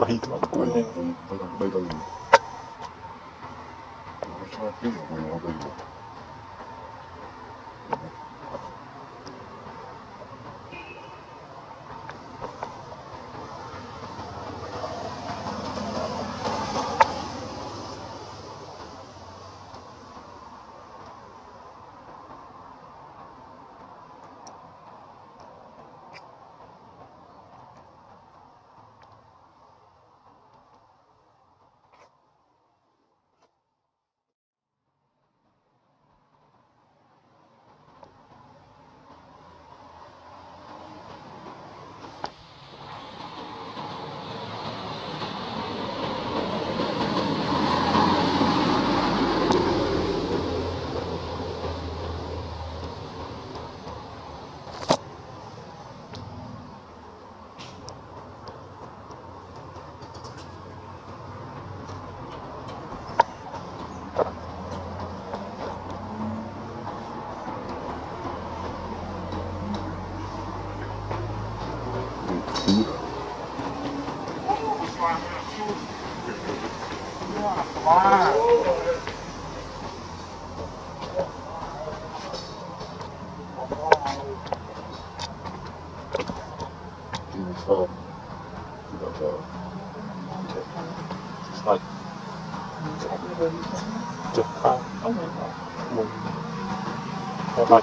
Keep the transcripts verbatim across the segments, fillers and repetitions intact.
Vai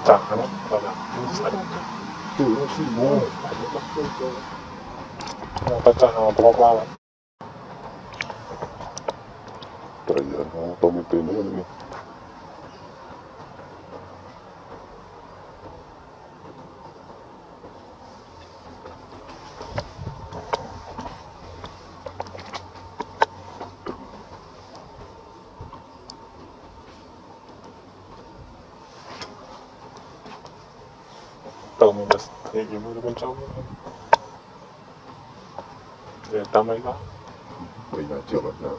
tá, né? Vai lá. Não sei, não. Não vai tá, não. Vou lá. Peraí, eu não tô me entendendo, né? Tamo aí lá. Foi na tela, não.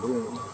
do mundo.